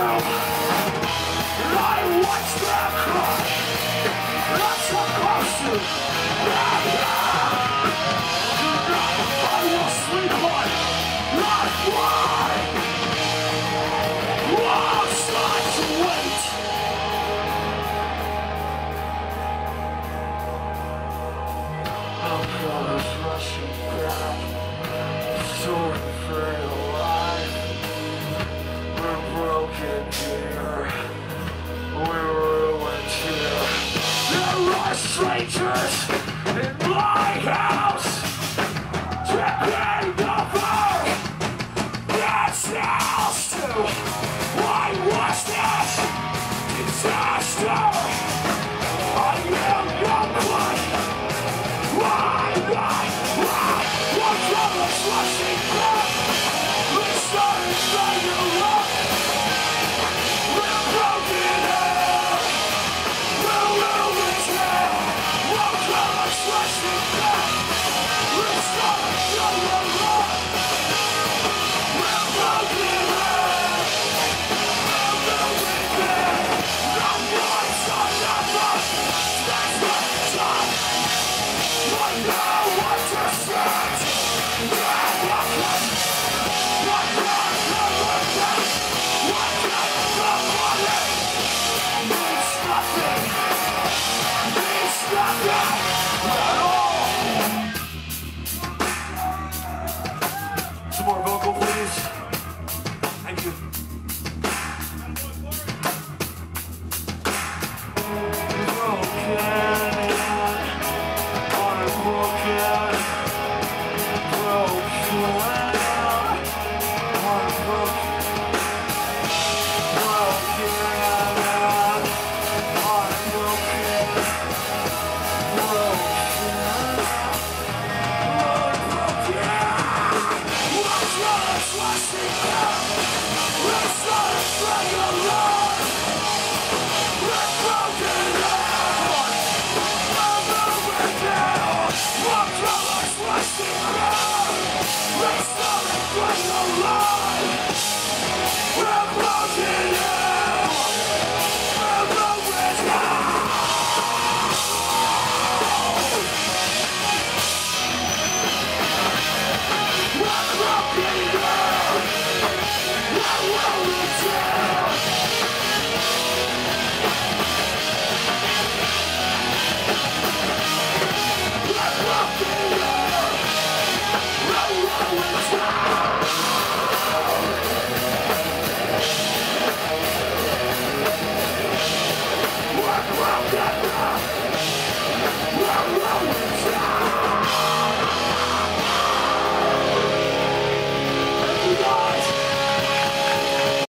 through, and I watch them crush. Not supposed to. I will sleep on, not fly. I'll start to wait. I'm gonna rush you back, soaring for your life. We're broken here, we're ruined here. There are strangers in my house, tripping over that house too.